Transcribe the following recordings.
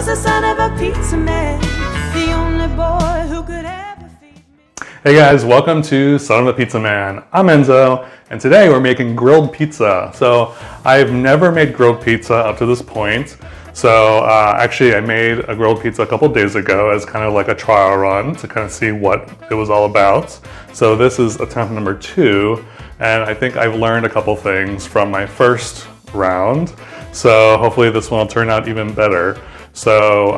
was the son of a pizza man, the only boy who could ever feed me. Hey guys, welcome to Son of a Pizza Man. I'm Enzo, and today we're making grilled pizza. So I've never made grilled pizza up to this point. So actually I made a grilled pizza a couple days ago as kind of like a trial run to kind of see what it was all about. So this is attempt number 2, and I think I've learned a couple things from my first round. So hopefully this one will turn out even better. So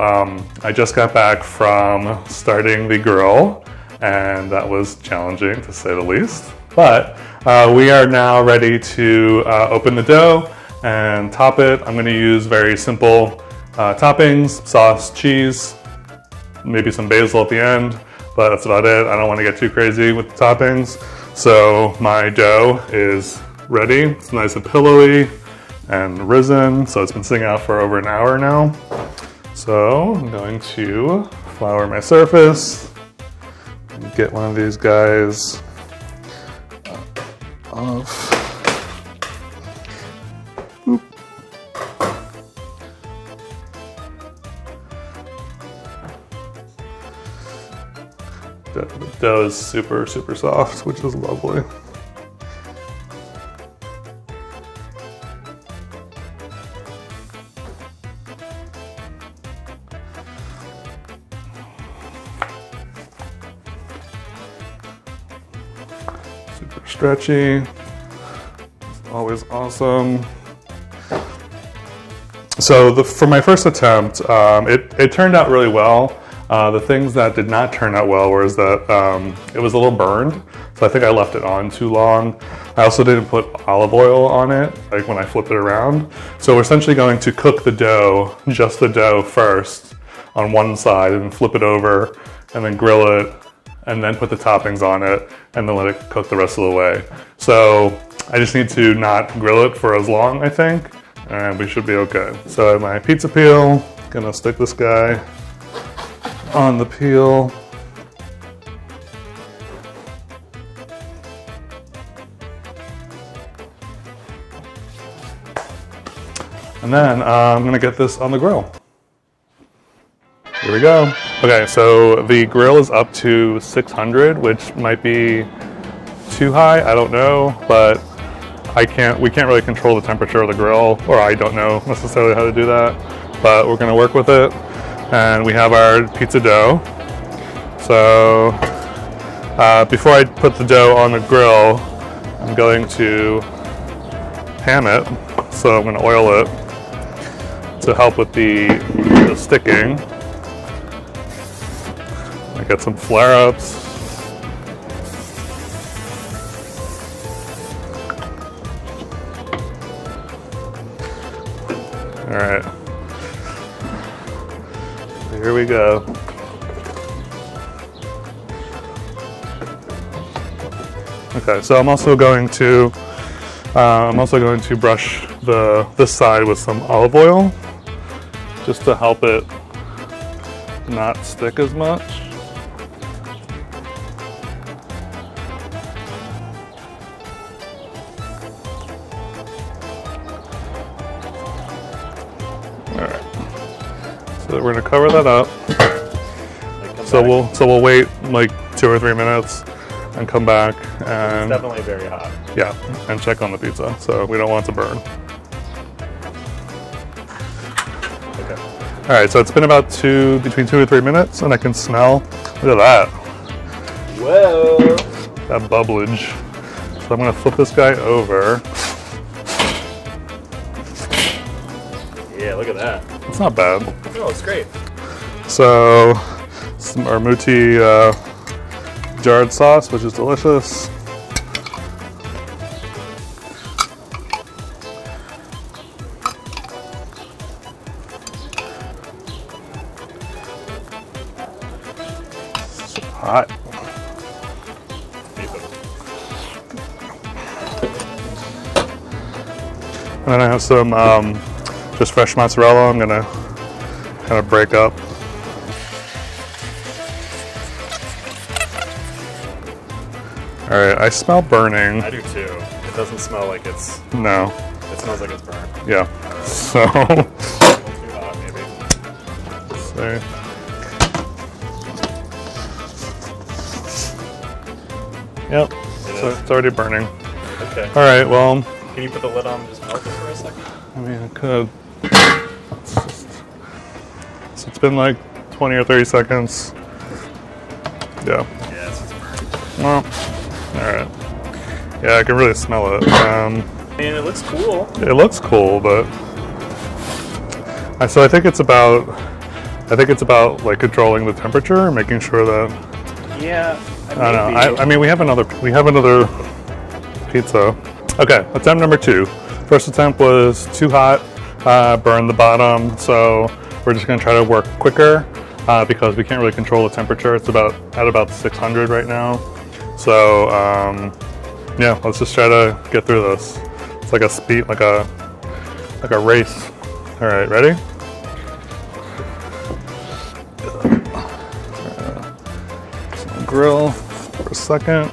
I just got back from starting the grill, and that was challenging to say the least. But we are now ready to open the dough and top it. I'm going to use very simple toppings, sauce, cheese, maybe some basil at the end, but that's about it. I don't want to get too crazy with the toppings. So my dough is ready. It's nice and pillowy and risen, so it's been sitting out for over an hour now. So I'm going to flour my surface and get one of these guys off. Oop. The dough is super, super soft, which is lovely. Super stretchy, always awesome. So for my first attempt, it turned out really well. The things that did not turn out well was that it was a little burned, so I think I left it on too long. I also didn't put olive oil on it, like when I flip it around. So we're essentially going to cook the dough, just the dough first on one side, and flip it over, and then grill it, and then put the toppings on it, and then let it cook the rest of the way. So I just need to not grill it for as long, I think, and we should be okay. So my pizza peel, gonna stick this guy on the peel. And then I'm gonna get this on the grill. Here we go. Okay, so the grill is up to 600, which might be too high, I don't know, but we can't really control the temperature of the grill, or I don't know necessarily how to do that, but we're gonna work with it. And we have our pizza dough. So before I put the dough on the grill, I'm going to pan it. So I'm gonna oil it to help with the sticking. I got some flare-ups. All right, here we go. Okay, so I'm also going to brush this side with some olive oil, just to help it not stick as much. So we're gonna cover that up. So we'll wait like 2 or 3 minutes and come back, and it's definitely very hot. Yeah, and check on the pizza. So we don't want it to burn. Okay. All right. So it's been about between 2 to 3 minutes, and I can smell. Look at that. Whoa. That bubblage. So I'm gonna flip this guy over. Yeah, look at that. It's not bad. No, it's great. So, some Armuti jarred sauce, which is delicious. It's hot. And then I have some just fresh mozzarella. I'm gonna kind of break up. All right, I smell burning. I do too. It doesn't smell like it's. No. It smells like it's burned. Yeah. So. It's too hot, maybe. So yep, so it's already burning. Okay. All right, well. Can you put the lid on and just melt it for a second? I mean, I could. It's just, so it's been like 20 or 30 seconds. Yeah. Yeah, it's just burnt. Well, all right. Yeah, I can really smell it. I mean, it looks cool. It looks cool, but so I think it's about, like controlling the temperature and making sure that. Yeah. I don't know. I mean, we have another pizza. Okay, attempt number 2. First attempt was too hot, burned the bottom. So we're just gonna try to work quicker because we can't really control the temperature. It's at about 600 right now. So yeah, let's just try to get through this. It's like a speed, like a race. All right, ready? Grill for a second.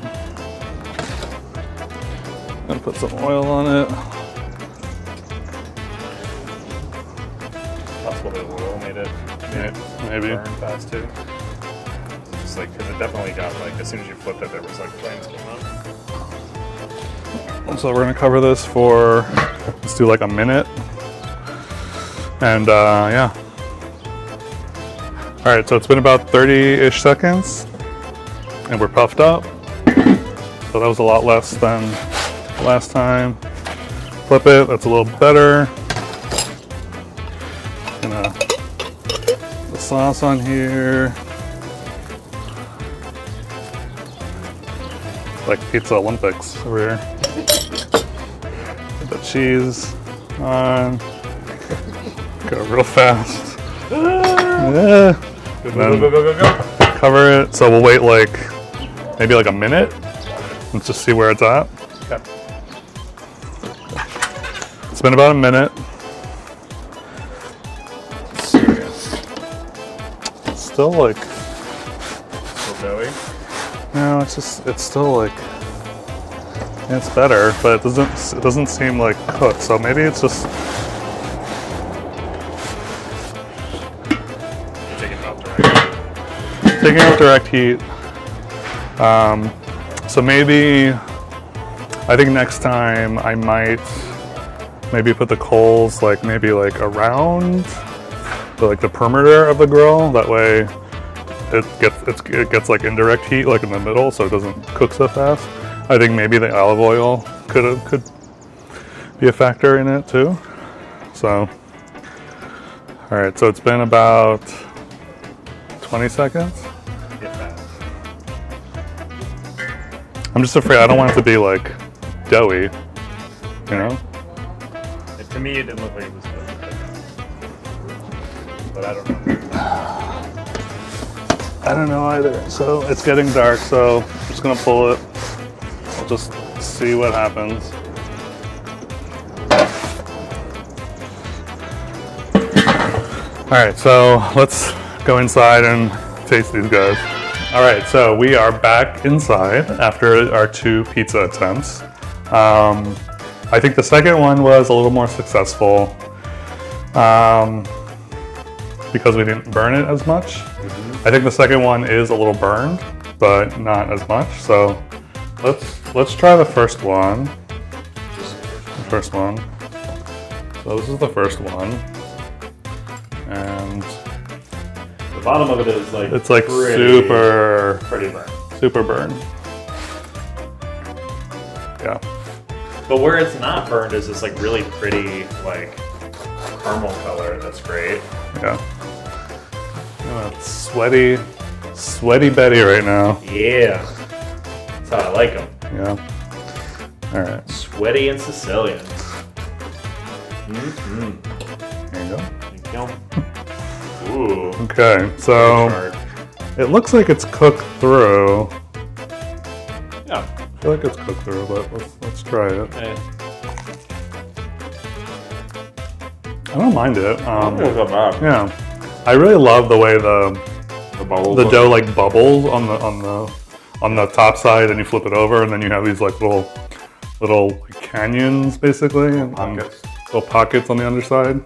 I'm gonna put some oil on it. Possible the oil made it. Maybe. Burn fast too. Just like, because it definitely got like, as soon as you flipped it, there was like flames came up. So we're gonna cover this for, let's do like a minute. And yeah. All right, so it's been about 30-ish seconds. And we're puffed up. So that was a lot less than last time. Flip it, that's a little better. Gonna put the sauce on here. Like Pizza Olympics over here. Put the cheese on. Go real fast. Yeah. Go. Cover it, so we'll wait like, maybe like a minute. Let's just see where it's at. Okay. It's been about a minute. It's still like. Still doughy? No, it's just, it's still like, it's better, but it doesn't seem like cooked. So maybe it's just. Taking out direct heat. So maybe, I think next time I might maybe put the coals like maybe like around the perimeter of the grill. That way it gets like indirect heat like in the middle, so it doesn't cook so fast. I think maybe the olive oil could be a factor in it too. So, all right, so it's been about 20 seconds? I'm just afraid I don't want it to be like doughy, you know? To me, it didn't look like it was doughy, but I don't know. I don't know either. So it's getting dark, so I'm just gonna pull it. I'll just see what happens. All right, so let's go inside and taste these guys. All right, so we are back inside after our 2 pizza attempts. I think the second one was a little more successful because we didn't burn it as much. Mm-hmm. I think the second one is a little burned, but not as much. So let's try the first one. So this is the first one, and the bottom of it is like it's like pretty super burn. Yeah. But where it's not burned is this like really pretty like caramel color. That's great. Yeah. Oh, it's sweaty Betty right now. Yeah. That's how I like them. Yeah. All right. Sweaty and Sicilian. Mm-hmm. There you go. There you go. Ooh, okay, so it looks like it's cooked through. Yeah. I feel like it's cooked through, but let's try it. Okay. I don't mind it. Yeah, I really love the way the dough like bubbles on the top side, and you flip it over, and then you have these like little canyons basically, and little pockets on the underside,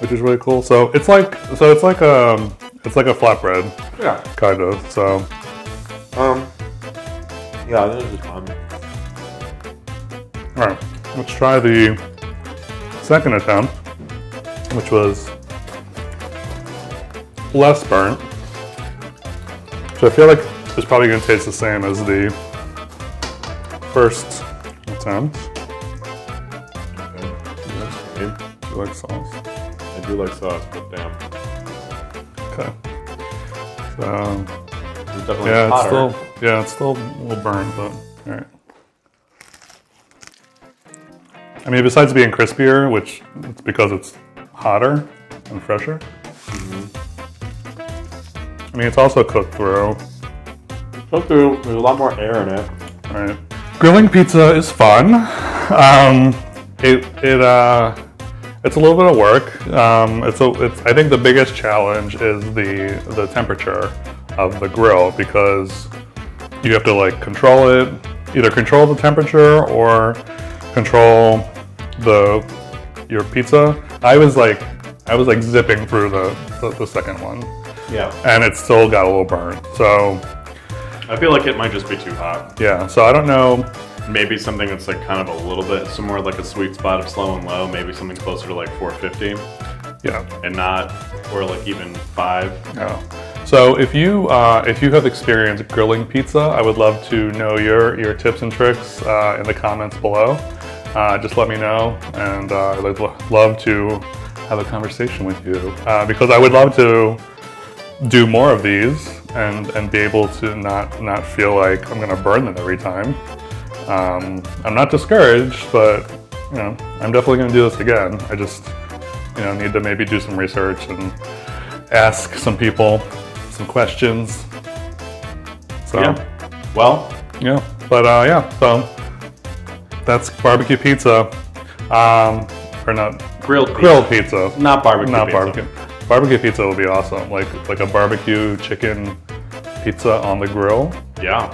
which is really cool. So it's like It's like a flatbread. Yeah. Kind of, so. Yeah, this is fun. All right, let's try the second attempt, which was less burnt, which I feel like is probably gonna taste the same as the first attempt. Okay, that's good. Do you like sauce? I do like sauce, but damn. Okay. So, it's definitely hotter. It's still a little burnt, but all right. I mean, besides being crispier, which it's because it's hotter and fresher. Mm-hmm. I mean, it's also cooked through. There's a lot more air in it. All right. Grilling pizza is fun. It's a little bit of work. I think the biggest challenge is the temperature of the grill, because you have to like control it, either control the temperature or control your pizza. I was like zipping through the second one. Yeah. And it still got a little burnt. So I feel like it might just be too hot. Yeah, so I don't know. Maybe something that's like kind of a little bit, somewhere like a sweet spot of slow and low, maybe something closer to like 450. Yeah. And not, or like even 5. Yeah. So if you have experience grilling pizza, I would love to know your tips and tricks in the comments below. Just let me know, and I'd love to have a conversation with you, because I would love to do more of these. And be able to not feel like I'm gonna burn them every time. I'm not discouraged, but you know, I'm definitely gonna do this again. I just, you know, need to maybe do some research and ask some people some questions. So, yeah. Well, yeah, but yeah. So that's barbecue pizza, or not grilled pizza. Not barbecue. Not barbecue. Barbecue pizza would be awesome, like a barbecue chicken pizza on the grill. Yeah.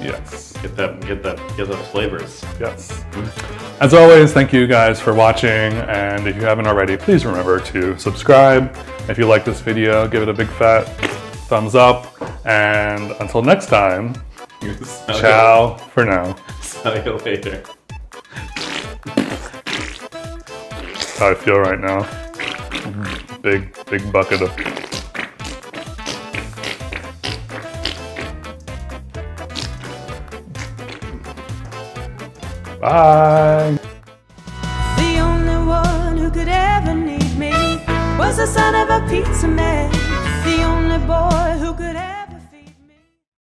Yes. Get the flavors. Yes. As always, thank you guys for watching, and if you haven't already, please remember to subscribe. If you like this video, give it a big fat thumbs up, and until next time, ciao for now. See you later. That's how I feel right now. Big bucket of bye. The only one who could ever need me was the son of a pizza man, the only boy